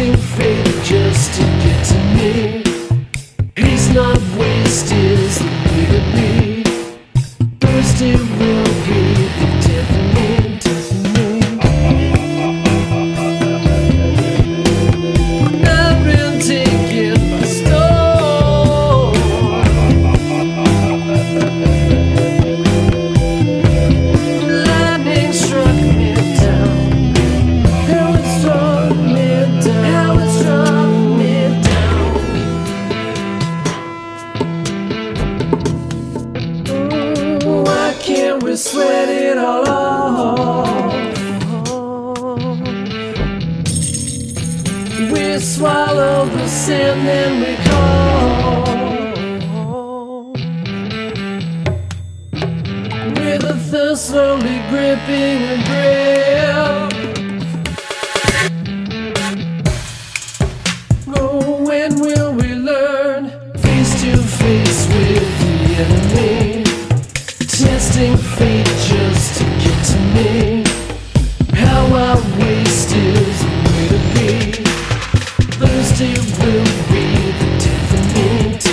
wasting faith just to get to me. He's not wasted, so look at me. Thursday will be the definite. I've been taken by storm. Lightning struck me down. How it struck me down. How it struck me down. Why can't we sweat it all off? We swallow the sin and we call, with a thirst slowly gripping and grip. Oh, when will we learn? Face to face with the enemy, testing fate just to get to me. How I waste is a way to be. Thursday will be the definite.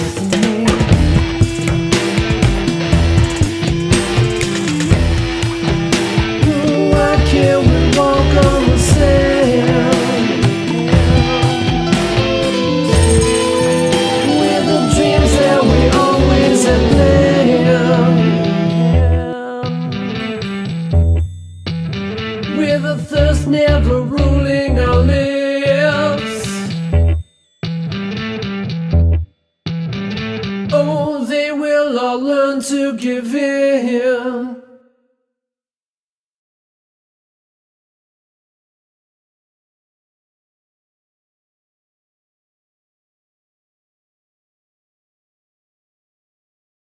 Why can't we walk on the sand? With the dreams that we always had planned, with a thirst never ruling our lips. Oh, they will all learn to give in.